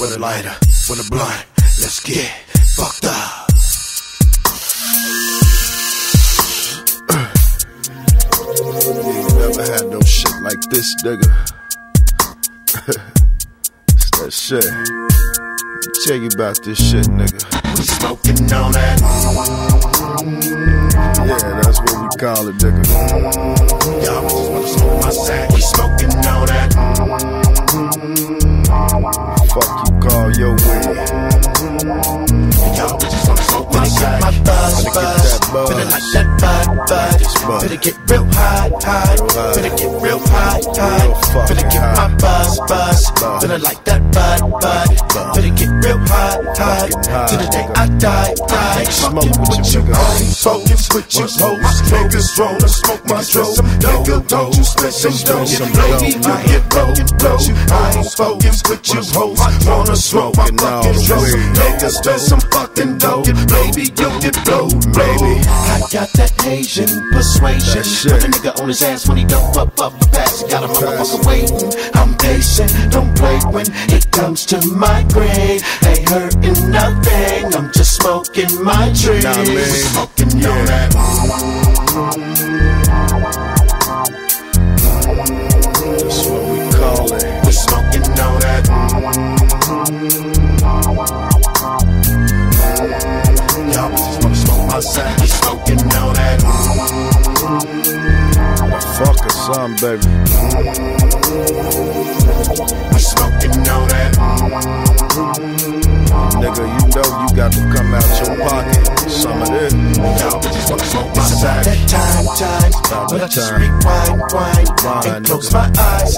with a lighter, with a blunt. Let's get fucked up. Never had no shit like this, nigga. It's that shit. Tell you about this shit, nigga. We smoking on that. Yeah, that's what we call it, nigga. Y'all just wanna smoke my sack. We smoking on that. Fuck you, call your way. Y'all just wanna smoke my sack. Finna get my buzz. Finna like that bud. Finna get real high. Finna get real high. Finna get my buzz. Finna like that bud. Finna get real high. To the day I die. Smoking with you, smoking with you. My fingers roll to smoke my drove. Nigga, don't you split some dough. You lady, I get broken blow. I ain't smoking with you, hoes. Wanna smoke my fucking drove. Nigga, split some fucking dough. Baby, you get blown, baby. I got that Asian persuasion. Put a nigga on his ass when he don't up the pass. Got a motherfucker waiting. I'm patient, don't play when it comes to my grade. Ain't hurting nothing. I'm just smoking my tree. Nah, man. Smoking on that. That's what we call it. We're smoking on that. Y'all just wanna smoke outside. We smoking on that. Fuck or something, baby. We smoking on that. Nigga, you know you got to come out your pocket. Some of this. Y'all just wanna smoke my side. That time. But I just rewind. And close my eyes.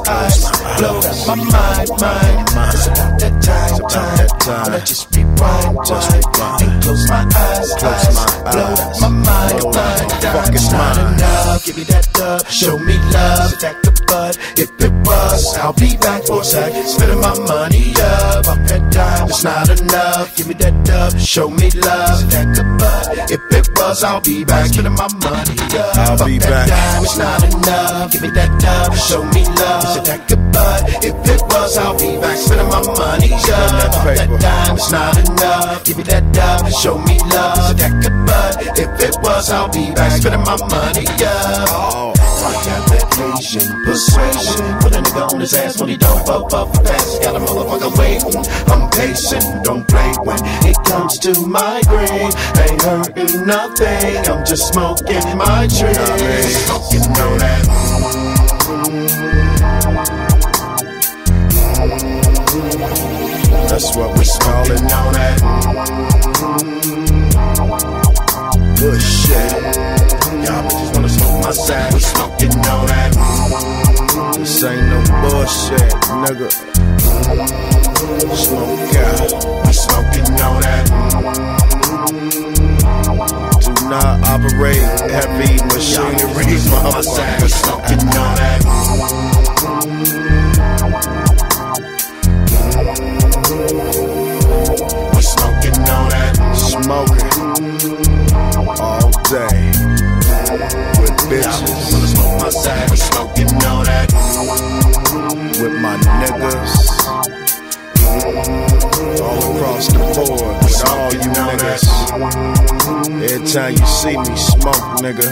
Blow my mind. It's about that time. But I just rewind. And close my eyes. Blow my mind. It's not enough. Give me that dub. Show me love, stack the bud. If it was, I'll be back for a sec. Spitting my money up, up that dime. It's not enough. Give me that dub. Show me love, stack the bud. If it was, I'll be back. Spitting my money up, I'll be back. Dime. It's not enough. Give me that dub. Show me love, stack the bud. If it was, I'll be back. Spitting my money up, up that dime. It's not enough. Give me that dub. Show me love, stack the bud. If it was, I'll be back. Spitting my money up. I got that Asian persuasion. Put a nigga on his ass when he don't up the pass. Got a motherfucker waiting. I'm patient, don't play when it comes to my grade. Ain't hurting nothing. I'm just smoking my tree. Smoking on that. That's what we smoking on that. Good shit. Y'all bitches wanna smoke my sack. We smoking on that. This ain't no bullshit, nigga. Smoke out. We smoking on that. Do not operate heavy machinery. We smoke my sack. We smoking on that. We smoking on that. Smoking all day. Bitches. I wanna smoke my side, we smoking on that. With my niggas, all across the board, with all you niggas. Every time you see me smoke, nigga,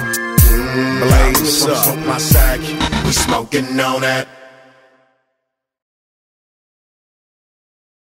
blaze up. My side, we smoking on that.